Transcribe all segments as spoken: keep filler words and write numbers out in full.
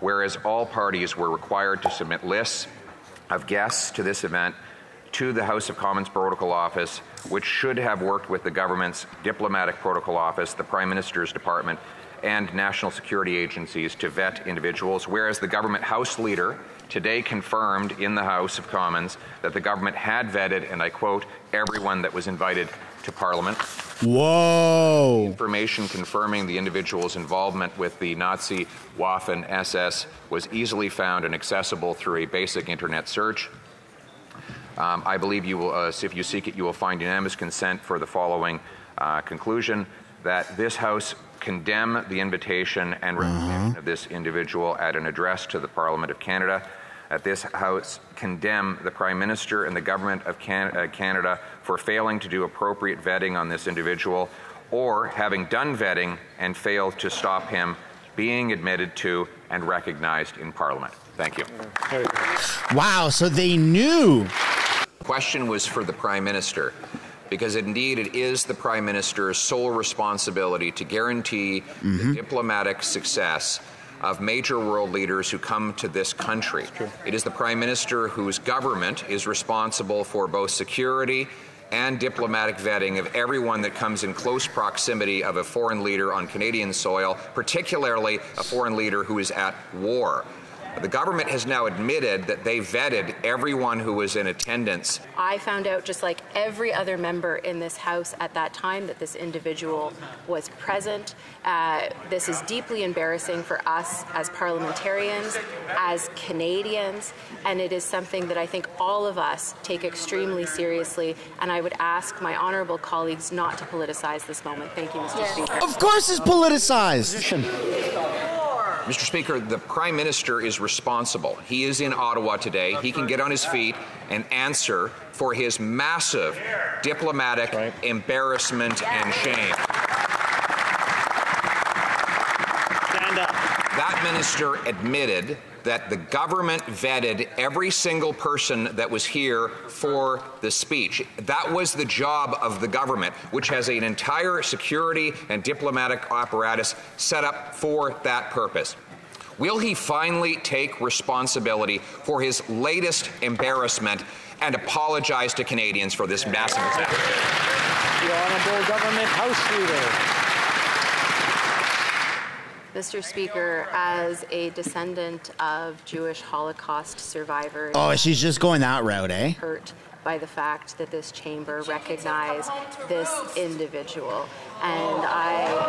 whereas all parties were required to submit lists of guests to this event to the House of Commons Protocol Office, which should have worked with the government's Diplomatic Protocol Office, the Prime Minister's Department, and national security agencies to vet individuals, whereas the government House leader today confirmed in the House of Commons that the government had vetted, and I quote, everyone that was invited to Parliament. Whoa! Information confirming the individual's involvement with the Nazi Waffen S S was easily found and accessible through a basic internet search. Um, I believe you will, uh, if you seek it, you will find unanimous consent for the following uh, conclusion, that this House condemn the invitation and recognition uh-huh. of this individual at an address to the Parliament of Canada. At this House, condemn the Prime Minister and the Government of Can- uh, Canada for failing to do appropriate vetting on this individual, or having done vetting and failed to stop him being admitted to and recognized in Parliament. Thank you. Wow, so they knew. The question was for the Prime Minister, because indeed it is the Prime Minister's sole responsibility to guarantee mm-hmm. the diplomatic success of major world leaders who come to this country. It is the Prime Minister whose government is responsible for both security and diplomatic vetting of everyone that comes in close proximity of a foreign leader on Canadian soil, particularly a foreign leader who is at war. The government has now admitted that they vetted everyone who was in attendance. I found out, just like every other member in this House at that time, that this individual was present. Uh, this is deeply embarrassing for us as parliamentarians, as Canadians, and it is something that I think all of us take extremely seriously, and I would ask my honourable colleagues not to politicize this moment. Thank you, Mister Yes. Speaker. Of course it's politicized. Mister Speaker, the Prime Minister is responsible. He is in Ottawa today. He can get on his feet and answer for his massive diplomatic right. embarrassment yeah. and shame. Stand up. That minister admitted that the government vetted every single person that was here for the speech. That was the job of the government, which has an entire security and diplomatic apparatus set up for that purpose. Will he finally take responsibility for his latest embarrassment and apologize to Canadians for this massive mistake? The Honourable Government House Leader. Mister Speaker, as a descendant of Jewish Holocaust survivors... Oh, she's just going that route, eh? ...hurt by the fact that this chamber recognized this individual. And I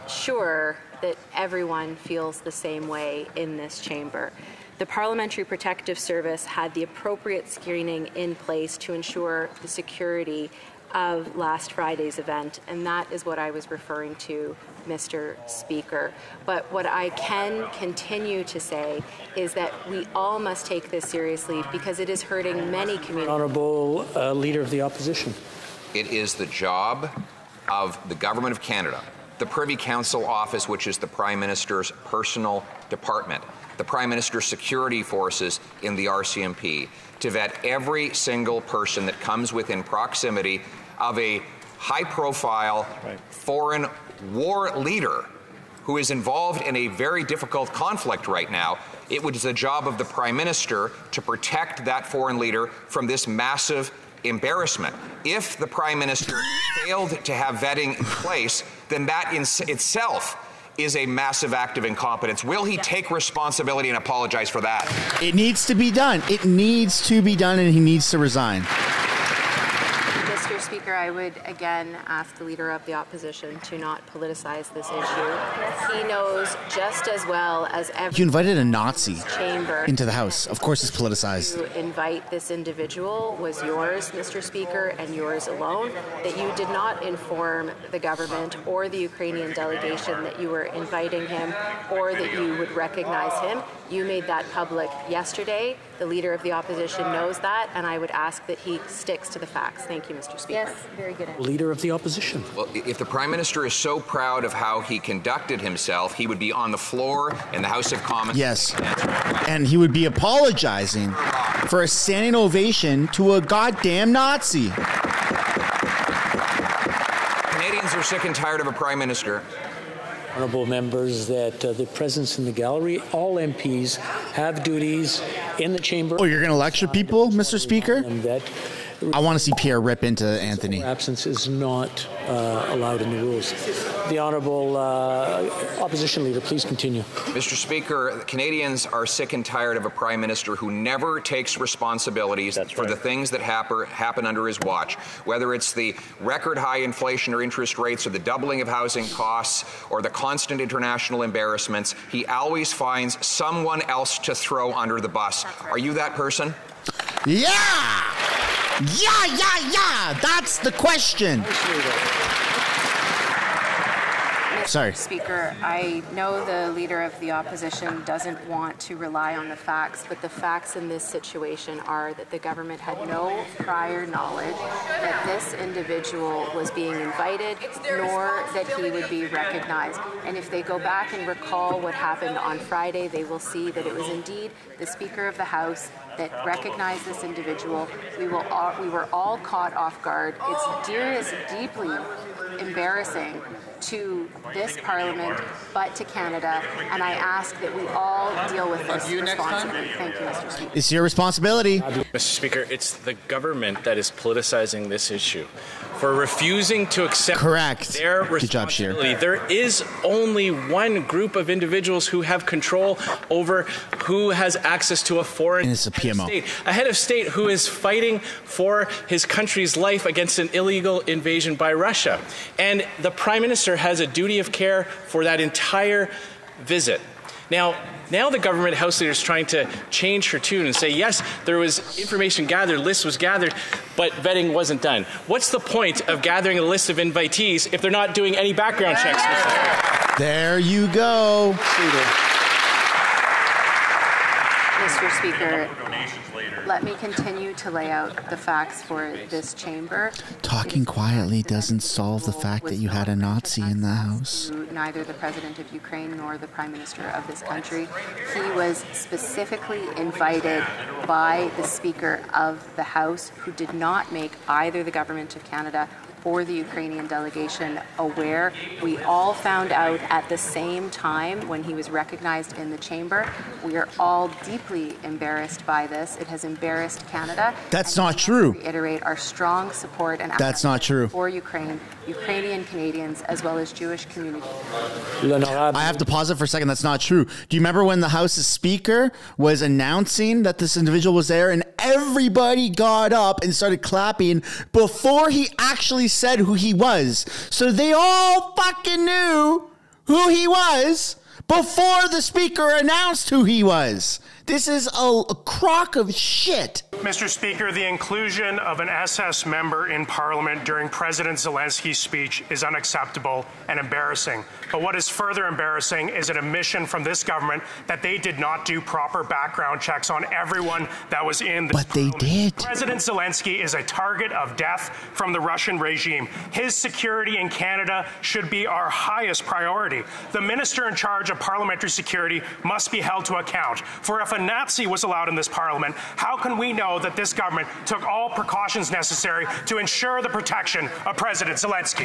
am sure that everyone feels the same way in this chamber. The Parliamentary Protective Service had the appropriate screening in place to ensure the security of last Friday's event, and that is what I was referring to, Mister Speaker. But what I can continue to say is that we all must take this seriously, because it is hurting many communities. Honourable uh, Leader of the Opposition. It is the job of the Government of Canada, the Privy Council Office, which is the Prime Minister's personal department, the Prime Minister's security forces in the R C M P, to vet every single person that comes within proximity of a high-profile right. foreign war leader who is involved in a very difficult conflict right now. It was the job of the Prime Minister to protect that foreign leader from this massive embarrassment. If the Prime Minister failed to have vetting in place, then that in itself is a massive act of incompetence. Will he take responsibility and apologize for that? It needs to be done. It needs to be done, and he needs to resign. Mister Speaker, I would again ask the Leader of the Opposition to not politicize this issue. He knows just as well as everyone. You invited a Nazi chamber into the House. Of course it's politicized. To invite this individual was yours, Mister Speaker, and yours alone, that you did not inform the government or the Ukrainian delegation that you were inviting him or that you would recognize him. You made that public yesterday. The Leader of the Opposition knows that, and I would ask that he sticks to the facts. Thank you, Mister Speaker. Yes, very good answer. Leader of the Opposition. Well, if the Prime Minister is so proud of how he conducted himself, he would be on the floor in the House of Commons. Yes, and he would be apologizing for a standing ovation to a goddamn Nazi. Canadians are sick and tired of a Prime Minister honourable members, that uh, the presence in the gallery, all M Ps have duties in the chamber. Oh, you're going to lecture people, Mister Speaker? That I want to see Pierre rip into Anthony. Absence is not uh, allowed in the rules. The honourable uh, opposition leader, please continue. Mister Speaker, Canadians are sick and tired of a Prime Minister who never takes responsibilities That's for right. the things that happen, happen under his watch, whether it's the record high inflation or interest rates or the doubling of housing costs or the constant international embarrassments. He always finds someone else to throw under the bus. Right. Are you that person? Yeah! Yeah, yeah, yeah! That's the question! Sorry. Mister Speaker, I know the Leader of the Opposition doesn't want to rely on the facts, but the facts in this situation are that the government had no prior knowledge that this individual was being invited, nor that he would be recognized. And if they go back and recall what happened on Friday, they will see that it was indeed the Speaker of the House that recognized this individual. We, will all, we were all caught off guard. It's dearest, deeply embarrassing to this Parliament, but to Canada, and I ask that we all deal with this responsibly. Thank you, Mister Speaker. It's your responsibility. Mister Speaker, it's the government that is politicizing this issue for refusing to accept Correct. their responsibility. Job, there is only one group of individuals who have control over who has access to a foreign and it's a P M O. Head of state. A head of state who is fighting for his country's life against an illegal invasion by Russia. And the Prime Minister has a duty of care for that entire visit. Now, now the government House leader is trying to change her tune and say, yes, there was information gathered, list was gathered, but vetting wasn't done. What's the point of gathering a list of invitees if they're not doing any background checks? There you go. Mister Speaker, let me continue to lay out the facts for this chamber. Talking quietly doesn't solve the fact that you had a Nazi in the house. Neither the President of Ukraine nor the Prime Minister of this country. He was specifically invited by the Speaker of the House, who did not make either the Government of Canada or the Ukrainian delegation aware. We all found out at the same time when he was recognized in the chamber. We are all deeply embarrassed by this. It has embarrassed Canada. That's and not true. Reiterate our strong support and That's not true. for Ukraine, Ukrainian Canadians, as well as Jewish communities. I have to pause it for a second. That's not true. Do you remember when the House's Speaker was announcing that this individual was there and everybody got up and started clapping before he actually said who he was? So they all fucking knew who he was before the Speaker announced who he was. This is a, a crock of shit. Mister Speaker, the inclusion of an S S member in Parliament during President Zelensky's speech is unacceptable and embarrassing. But what is further embarrassing is an admission from this government that they did not do proper background checks on everyone that was in the But parliament. They did. President Zelensky is a target of death from the Russian regime. His security in Canada should be our highest priority. The minister in charge of parliamentary security must be held to account. For if a Nazi was allowed in this Parliament, how can we know that this government took all precautions necessary to ensure the protection of President Zelensky?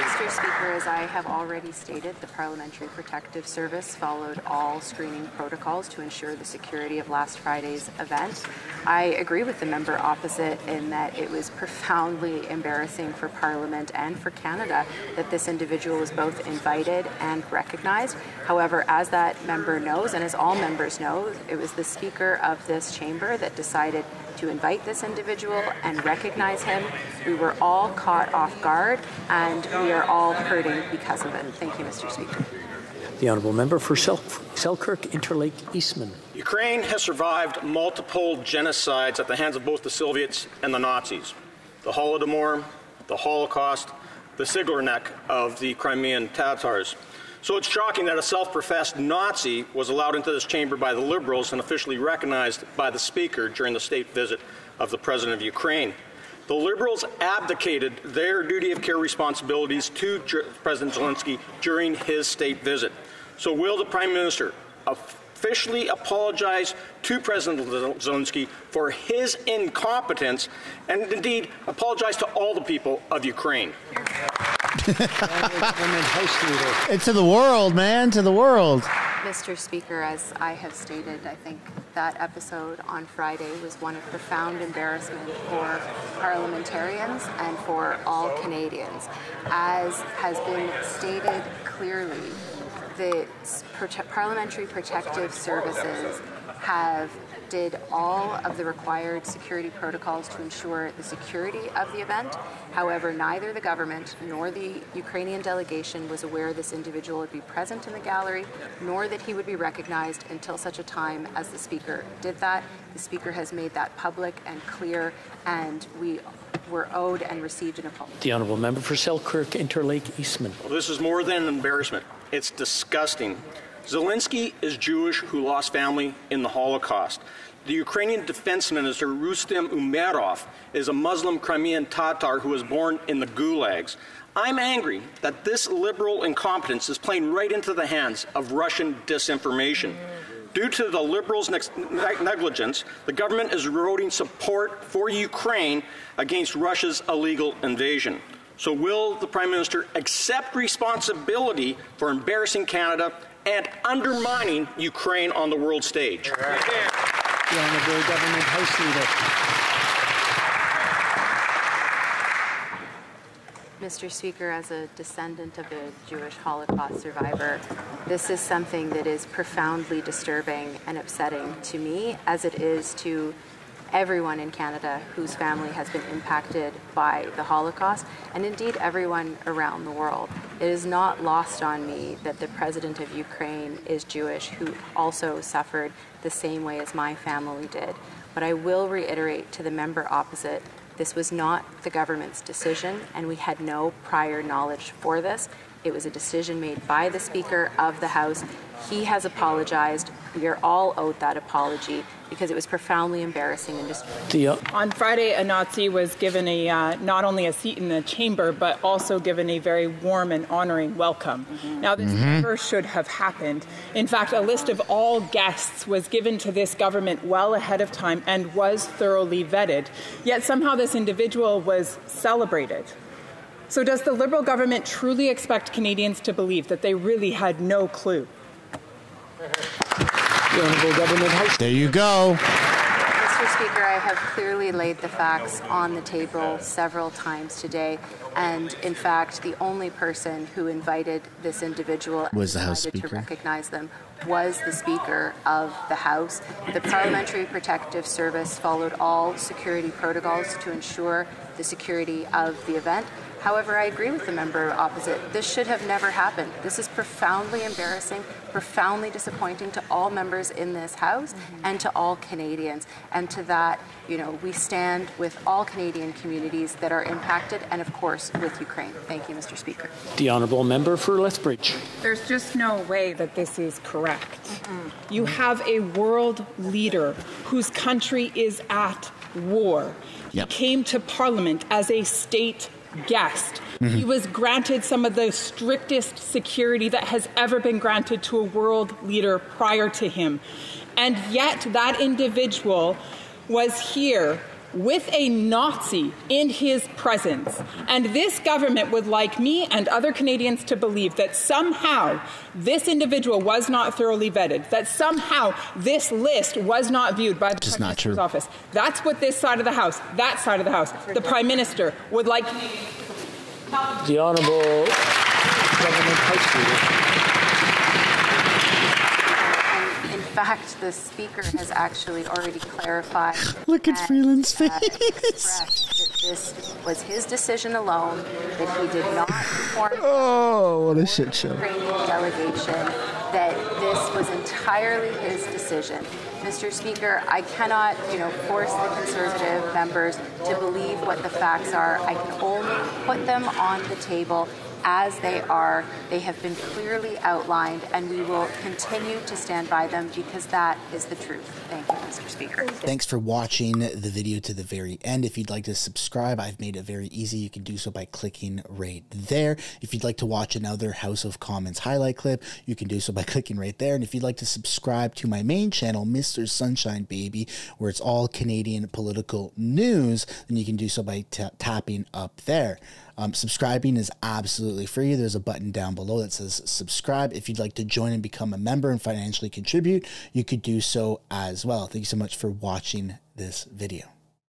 Mister Speaker, as I have already stated, the Parliamentary Protective Service followed all screening protocols to ensure the security of last Friday's event. I agree with the member opposite in that it was profoundly embarrassing for Parliament and for Canada that this individual was both invited and recognized. However, as that member knows, and as all members know, it was the Speaker of this chamber that decided to invite this individual and recognize him. We were all caught off guard, and we are all hurting because of it. Thank you, Mister Speaker. The honourable member for Sel Selkirk Interlake Eastman. Ukraine has survived multiple genocides at the hands of both the Soviets and the Nazis. The Holodomor, the Holocaust, the Siglernik of the Crimean Tatars. So it's shocking that a self-professed Nazi was allowed into this chamber by the Liberals and officially recognized by the Speaker during the state visit of the President of Ukraine. The Liberals abdicated their duty of care responsibilities to President Zelensky during his state visit. So will the Prime Minister officially apologized to President Zelensky for his incompetence and, indeed, apologized to all the people of Ukraine. It's to the world, man, to the world. Mister Speaker, as I have stated, I think that episode on Friday was one of profound embarrassment for parliamentarians and for all Canadians. As has been stated clearly, the Parliamentary Protective Services have did all of the required security protocols to ensure the security of the event. However, neither the government nor the Ukrainian delegation was aware this individual would be present in the gallery, nor that he would be recognized until such a time as the Speaker did that. The Speaker has made that public and clear, and we were owed and received an apology. The Honourable Member for Selkirk Interlake Eastman. Well, this is more than an embarrassment. It's disgusting. Zelensky is Jewish who lost family in the Holocaust. The Ukrainian Defense Minister Rustem Umerov is a Muslim Crimean Tatar who was born in the gulags. I'm angry that this liberal incompetence is playing right into the hands of Russian disinformation. Due to the liberals' negligence, the government is eroding support for Ukraine against Russia's illegal invasion. So will the Prime Minister accept responsibility for embarrassing Canada and undermining Ukraine on the world stage? Right. The Honourable Government House Leader. Mister Speaker, as a descendant of a Jewish Holocaust survivor, this is something that is profoundly disturbing and upsetting to me, as it is to everyone in Canada whose family has been impacted by the Holocaust, and indeed everyone around the world. It is not lost on me that the president of Ukraine is Jewish, who also suffered the same way as my family did. But I will reiterate to the member opposite, this was not the government's decision, and we had no prior knowledge for this. It was a decision made by the Speaker of the House. He has apologized. We are all owed that apology because it was profoundly embarrassing and disturbing. On Friday, a Nazi was given a uh, not only a seat in the chamber, but also given a very warm and honoring welcome. Mm-hmm. Now, this mm-hmm. never should have happened. In fact, a list of all guests was given to this government well ahead of time and was thoroughly vetted. Yet somehow this individual was celebrated. So does the Liberal government truly expect Canadians to believe that they really had no clue? There you go. Mister Speaker, I have clearly laid the facts on the table several times today, and in fact, the only person who invited this individual was the House Speaker. To recognize them was the Speaker of the House. The Parliamentary Protective Service followed all security protocols to ensure the security of the event. However, I agree with the member opposite. This should have never happened. This is profoundly embarrassing, profoundly disappointing to all members in this House mm-hmm. and to all Canadians. And to that, you know, we stand with all Canadian communities that are impacted and, of course, with Ukraine. Thank you, Mister Speaker. The Honourable Member for Lethbridge. There's just no way that this is correct. Mm-hmm. You have a world leader whose country is at war. Yep. He came to Parliament as a state guest. Mm-hmm. He was granted some of the strictest security that has ever been granted to a world leader prior to him. And yet that individual was here with a Nazi in his presence. And this government would like me and other Canadians to believe that somehow this individual was not thoroughly vetted, that somehow this list was not viewed by the Prime Minister's office. That's what this side of the House, that side of the House, the Prime Minister would like. The Honourable Government House Leader. In fact, the Speaker has actually already clarified. Look at Freeland's face. That this was his decision alone, that he did not inform oh, what a shit show. Ukrainian delegation, that this was entirely his decision. Mister Speaker, I cannot, you know, force the Conservative members to believe what the facts are. I can only put them on the table as they are. They have been clearly outlined, and we will continue to stand by them because that is the truth. Thank you. Mister Speaker. Thanks for watching the video to the very end. If you'd like to subscribe, I've made it very easy. You can do so by clicking right there. If you'd like to watch another House of Commons highlight clip, you can do so by clicking right there. And if you'd like to subscribe to my main channel, Mister Sunshine Baby, where it's all Canadian political news, then you can do so by tapping up there. Um, subscribing is absolutely free. There's a button down below that says subscribe. If you'd like to join and become a member and financially contribute, you could do so as well. Thank you so much for watching this video.